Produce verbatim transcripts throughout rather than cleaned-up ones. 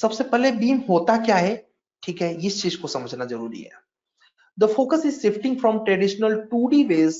सबसे पहले बीम होता क्या है, ठीक है, इस चीज को समझना जरूरी है। The focus is shifting from traditional to the ways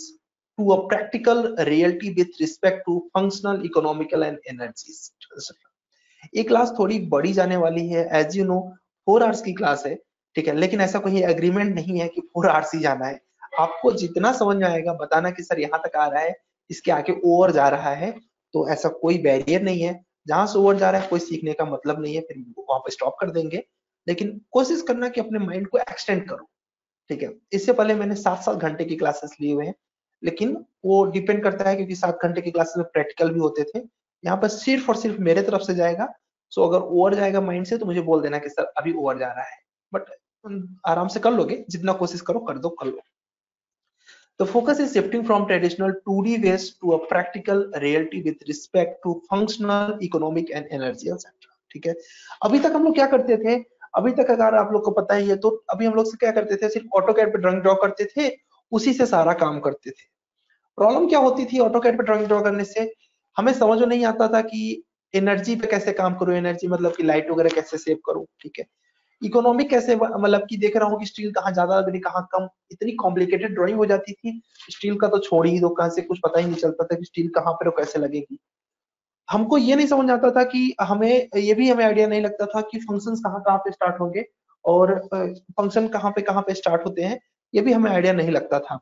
to a practical reality with respect to functional, economical and energy. एक क्लास थोड़ी बड़ी जाने वाली है, as you know four hours की क्लास है, ठीक है, लेकिन ऐसा कोई एग्रीमेंट नहीं है कि फोर आवर्स ही जाना है। आपको जितना समझ में आएगा बताना कि सर यहाँ तक आ रहा है, इसके आगे ओवर जा रहा है, तो ऐसा कोई बैरियर नहीं है। जहां से ओवर जा रहा है कोई सीखने का मतलब नहीं है, फिर वहां पर स्टॉप कर देंगे, लेकिन कोशिश करना कि अपने माइंड को एक्सटेंड करो, ठीक है। इससे पहले मैंने सात सात घंटे की क्लासेस लिए हुए हैं, लेकिन वो डिपेंड करता है क्योंकि सात घंटे की क्लासेस में प्रैक्टिकल भी होते थे। यहाँ पर सिर्फ और सिर्फ मेरे तरफ से जाएगा, सो अगर ओवर जाएगा माइंड से तो मुझे बोल देना कि सर अभी ओवर जा रहा है, बट आराम से कर लोगे, जितना कोशिश करो कर दो कर लो। The focus is shifting from traditional two D ways to a practical reality with respect to functional, economic and energy et cetera. ठीक है, अभी तक हम लोग क्या करते थे, अभी तक अगर आप लोग को पता ही है तो अभी हम लोग से क्या करते थे, सिर्फ AutoCAD पे ड्राइंग ड्रॉ करते थे, उसी से सारा काम करते थे। प्रॉब्लम क्या होती थी AutoCAD पे ड्राइंग ड्रॉ करने से, हमें समझ में नहीं आता था कि एनर्जी पे कैसे काम करो, एनर्जी मतलब कि लाइट वगैरह कैसे सेव करो, ठीक है, इकोनॉमिक कैसे, मतलब कि देख रहा हूँ कि स्टील कहाँ ज्यादा लग रही कहाँ कम, इतनी कॉम्प्लिकेटेड ड्राइंग हो जाती थी। स्टील का तो छोड़ ही दो, कहाँ से कुछ पता ही नहीं चलता था कि स्टील कहाँ पर कैसे लगेगी। हमको ये नहीं समझ आता था कि हमें ये भी हमें आइडिया नहीं लगता था कि फंक्शंस कहाँ कहाँ पे स्टार्ट होंगे और फंक्शन कहाँ पे कहाँ पे स्टार्ट होते हैं, ये भी हमें आइडिया नहीं लगता था।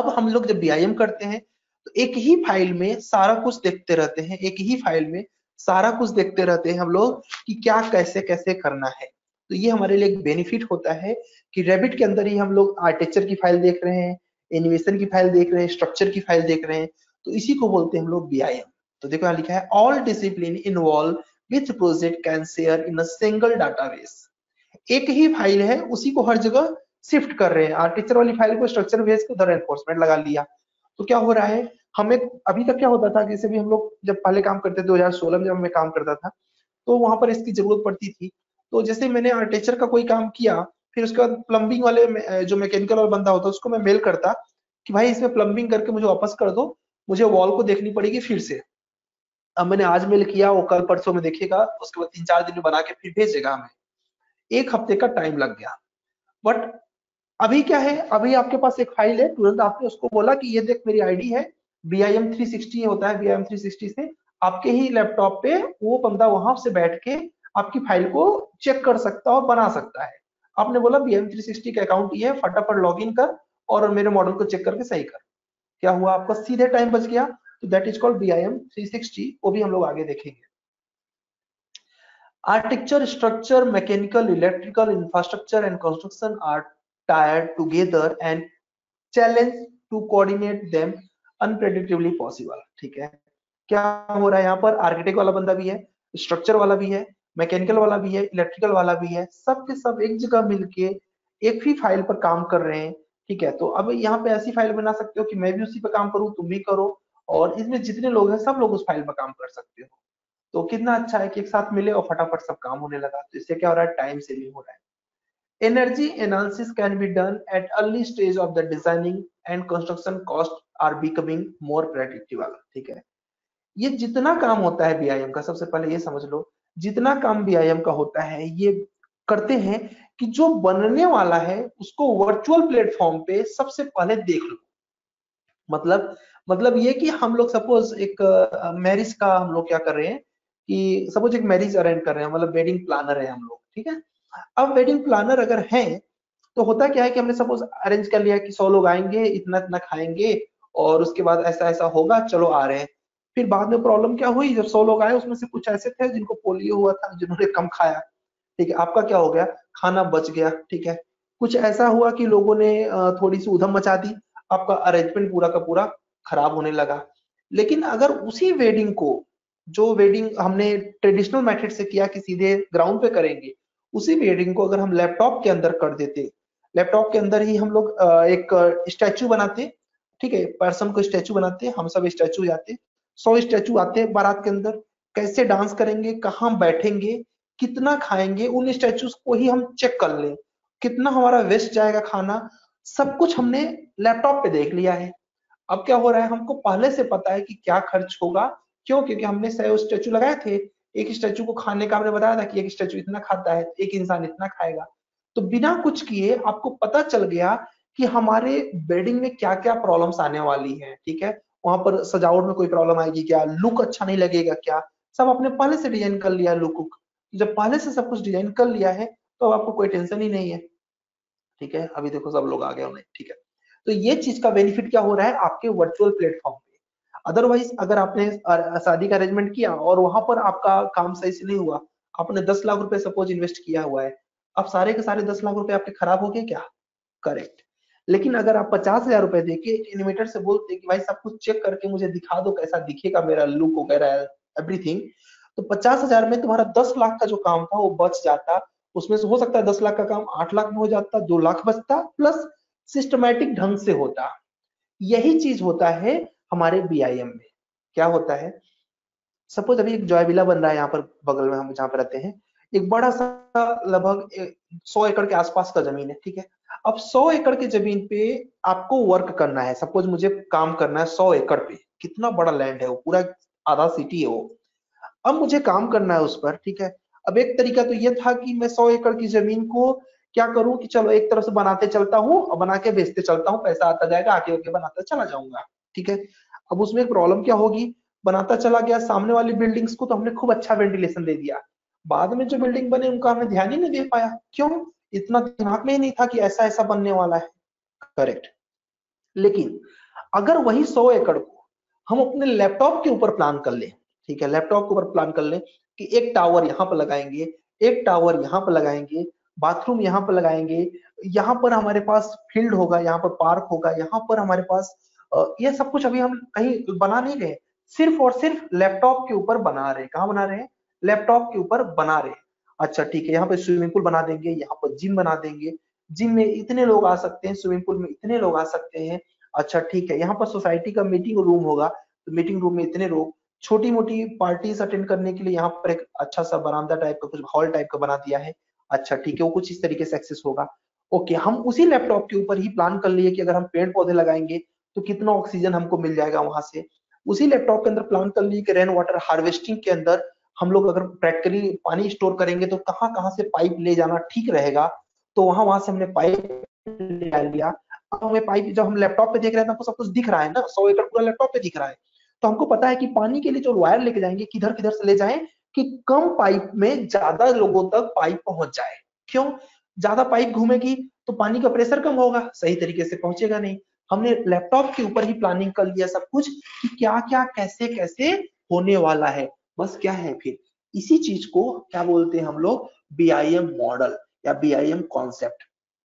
अब हम लोग जब बी आई एम करते हैं तो एक ही फाइल में सारा कुछ देखते रहते हैं, एक ही फाइल में सारा कुछ देखते रहते हैं हम लोग कि क्या कैसे कैसे करना है। तो ये हमारे लिए एक बेनिफिट होता है कि रेबिट के अंदर ही हम लोग आर्किटेक्चर की फाइल देख रहे हैं, एनिमेशन की फाइल देख रहे हैं, स्ट्रक्चर की फाइल देख रहे हैं, तो इसी को बोलते हैं हम लोग बीआईएम। तो देखो यहाँ लिखा है all discipline involve with project can share in a single database. एक ही फाइल है, उसी को हर जगह शिफ्ट कर रहे हैं, आर्किटेक्चर वाली फाइल को स्ट्रक्चर बेस के उधर एनफोर्समेंट लगा लिया। तो क्या हो रहा है, हमें अभी तक क्या होता था, जैसे भी हम लोग जब पहले काम करते थे दो हज़ार सोलह में जब मैं काम करता था तो वहां पर इसकी जरूरत पड़ती थी। तो जैसे मैंने आर्किटेक्चर का कोई काम किया, फिर उसके बाद प्लम्बिंग वाले जो मैकेनिकल वाला बंदा होता उसको मैं मेल करता कि भाई इसमें प्लम्बिंग करके मुझे वापस कर दो, मुझे वॉल को देखनी पड़ेगी फिर से। अब मैंने आज मेल किया, वो कल परसों में देखेगा, उसके बाद तीन चार दिन में बना के फिर भेजेगा हमें, एक हफ्ते का टाइम लग गया। बट अभी क्या है, अभी आपके पास एक फाइल है, तुरंत आपने उसको बोला कि ये देख मेरी आईडी है, बीआईएम थ्री सिक्सटी होता है, बीआईएम थ्री सिक्सटी से आपके ही लैपटॉप पे वो बंदा वहां से बैठ के आपकी फाइल को चेक कर सकता है और बना सकता है। आपने बोला बीआईएम थ्री सिक्सटी का अकाउंट ये है, फटाफट लॉगिन कर और मेरे मॉडल को चेक करके सही कर। क्या हुआ, आपका सीधे टाइम बच गया। तो that is called BIM three sixty, वो भी हम लोग आगे देखेंगे। Architecture, structure, mechanical, electrical, infrastructure and construction are tired together and challenge to coordinate them unpredictably possible. ठीक है, क्या हो रहा है, यहाँ पर आर्किटेक्ट वाला बंदा भी है, स्ट्रक्चर वाला भी है, मैकेनिकल वाला भी है, इलेक्ट्रिकल वाला भी है, सब के सब एक जगह मिलके एक ही फाइल पर काम कर रहे हैं। ठीक है, तो अब यहाँ पे ऐसी फाइल बना सकते हो कि मैं भी उसी पर काम करूँ, तुम भी करो, और इसमें जितने लोग हैं सब लोग उस फाइल पर काम कर सकते हो। तो कितना अच्छा है कि एक साथ मिले और फटाफट सब काम होने लगा। तो इससे क्या हो रहा है, टाइम सेविंग हो रहा है। Energy analysis can be done at early stage of the designing and construction, costs are becoming more predictable। ठीक है, ये जितना काम होता है बीआईएम का, सबसे पहले ये समझ लो, जितना काम बीआईएम का होता है ये करते हैं कि जो बनने वाला है उसको वर्चुअल प्लेटफॉर्म पे सबसे पहले देख लो। मतलब मतलब ये कि हम लोग सपोज एक मैरिज का हम लोग क्या कर रहे हैं कि सपोज एक मैरिज अरेंज कर रहे हैं, मतलब वेडिंग प्लानर है हम लोग, ठीक है। अब वेडिंग प्लानर अगर हैं तो होता क्या है कि हमने सपोज अरेंज कर लिया कि सौ लोग आएंगे, इतना इतना खाएंगे और उसके बाद ऐसा ऐसा होगा, चलो आ रहे हैं। फिर बाद में प्रॉब्लम क्या हुई, जब सौ लोग आए उसमें से कुछ ऐसे थे जिनको पोलियो हुआ था, जिन्होंने कम खाया, ठीक है, आपका क्या हो गया, खाना बच गया। ठीक है, कुछ ऐसा हुआ कि लोगों ने थोड़ी सी उधम मचा दी, आपका अरेंजमेंट पूरा का पूरा खराब होने लगा। लेकिन अगर उसी वेडिंग को, जो वेडिंग हमने ट्रेडिशनल मेथड से किया कि सीधे ग्राउंड पे करेंगे, उसी वेडिंग को अगर हम लैपटॉप के अंदर कर देते, लैपटॉप के अंदर ही हम लोग एक स्टैचू बनाते, ठीक है, पर्सन को स्टैचू बनाते, हम सब स्टैचू जाते, सौ स्टैचू आते बारात के अंदर, कैसे डांस करेंगे, कहाँ बैठेंगे, कितना खाएंगे, उन स्टैचू को ही हम चेक कर लें, कितना हमारा वेस्ट जाएगा खाना, सब कुछ हमने लैपटॉप पे देख लिया है। अब क्या हो रहा है, हमको पहले से पता है कि क्या खर्च होगा, क्यों, क्योंकि हमने सौ स्टैचू लगाए थे, एक स्टैचू को खाने का, हमने बताया था कि एक स्टैचू इतना खाता है, एक इंसान इतना खाएगा। तो बिना कुछ किए आपको पता चल गया कि हमारे बिल्डिंग में क्या क्या प्रॉब्लम्स आने वाली हैं, ठीक है। वहां पर सजावट में कोई प्रॉब्लम आएगी क्या, लुक अच्छा नहीं लगेगा क्या, सब आपने पहले से डिजाइन कर लिया लुक। जब पहले से सब कुछ डिजाइन कर लिया है तो अब आपको कोई टेंशन ही नहीं है, ठीक है। अभी देखो सब लोग आ गए होंगे, ठीक है। तो ये चीज का बेनिफिट क्या हो रहा है आपके वर्चुअल प्लेटफॉर्म पे। अदरवाइज अगर आपने शादी का अरेंजमेंट किया और वहां पर आपका काम सही से नहीं हुआ, आपने दस लाख रुपए सपोज इन्वेस्ट किया हुआ है, अब सारे के सारे दस लाख रुपए आपके खराब हो गए क्या, करेक्ट। लेकिन अगर आप पचास हजार रुपए देके एनिमेटर से बोलते कि भाई सब कुछ चेक करके मुझे दिखा दो कैसा दिखेगा मेरा लुक वगैरह एवरीथिंग, तो पचास हजार में तुम्हारा दस लाख का जो काम था वो बच जाता। उसमें से हो सकता है दस लाख का काम आठ लाख में हो जाता, दो लाख बचता, प्लस सिस्टमैटिक ढंग से होता। यही चीज होता है हमारे बीआईएम में। क्या होता है, सपोज अभी एक जॉय विला बन रहा है यहाँ पर बगल में, हम जहाँ पर रहते हैं, एक बड़ा सा लगभग सौ एकड़ के आसपास का जमीन है, ठीक है। अब सौ एकड़ के जमीन पे आपको वर्क करना है, सपोज मुझे काम करना है सौ एकड़ पे, कितना बड़ा लैंड है वो, पूरा आधा सिटी है वो। अब मुझे काम करना है उस पर, ठीक है। अब एक तरीका तो ये था कि मैं सौ एकड़ की जमीन को क्या करूं कि चलो एक तरफ से बनाते चलता हूँ और बना के बेचते चलता हूँ, पैसा आता जाएगा, आगे आगे बनाता चला जाऊंगा, ठीक है। अब उसमें एक प्रॉब्लम क्या होगी, बनाता चला गया, सामने वाली बिल्डिंग्स को तो हमने खूब अच्छा वेंटिलेशन दे दिया, बाद में जो बिल्डिंग बने उनका हमने ध्यान ही नहीं दे पाया, क्यों, इतना दिमाग में ही नहीं था कि ऐसा ऐसा बनने वाला है, करेक्ट। लेकिन अगर वही सौ एकड़ को हम अपने लैपटॉप के ऊपर प्लान कर लें, ठीक है, लैपटॉप के ऊपर प्लान कर लें कि एक टावर यहाँ पर लगाएंगे, एक टावर यहाँ पर लगाएंगे, बाथरूम यहाँ पर लगाएंगे, यहाँ पर हमारे पास फील्ड होगा, यहाँ पर पार्क होगा, यहाँ पर हमारे पास ये सब कुछ अभी हम कहीं बना नहीं रहे, सिर्फ और सिर्फ लैपटॉप के ऊपर बना रहे। कहाँ बना रहे हैं, लैपटॉप के ऊपर बना रहे, अच्छा ठीक है। यहाँ पर स्विमिंग पूल बना देंगे, यहाँ पर जिम बना देंगे, जिम में इतने लोग आ सकते हैं, स्विमिंग पूल में इतने लोग आ सकते हैं, अच्छा ठीक है। यहाँ पर सोसाइटी का मीटिंग रूम होगा, तो मीटिंग रूम में इतने लोग, छोटी मोटी पार्टीज अटेंड करने के लिए यहाँ पर एक अच्छा सा बरामदा टाइप का कुछ हॉल टाइप का बना दिया है, अच्छा ठीक है, वो कुछ इस तरीके से एक्सेस होगा, ओके। हम उसी लैपटॉप के ऊपर ही प्लान कर लिए कि अगर हम पेड़ पौधे लगाएंगे तो कितना ऑक्सीजन हमको मिल जाएगा वहां से। उसी लैपटॉप के अंदर प्लान कर लिए कि रेन वाटर हार्वेस्टिंग के अंदर हम लोग अगर प्रैक्टिकली पानी स्टोर करेंगे तो कहाँ कहाँ से पाइप ले जाना ठीक रहेगा, तो वहां वहां से हमने पाइप ले लिया। अब हमें पाइप जब हम लैपटॉप पे देख रहे थे हमको सब कुछ दिख रहा है ना, सौ एकड़ पूरा लैपटॉप पे दिख रहा है, तो हमको पता है कि पानी के लिए जो वायर लेके जाएंगे किधर किधर से ले जाएं कि कम पाइप में ज्यादा लोगों तक पाइप पहुंच जाए, क्यों, ज्यादा पाइप घूमेगी तो पानी का प्रेशर कम होगा, सही तरीके से पहुंचेगा नहीं। हमने लैपटॉप के ऊपर ही प्लानिंग कर लिया सब कुछ कि क्या क्या कैसे कैसे होने वाला है। बस क्या है, फिर इसी चीज को क्या बोलते हैं हम लोग, बीआईएम मॉडल या बीआईएम कॉन्सेप्ट।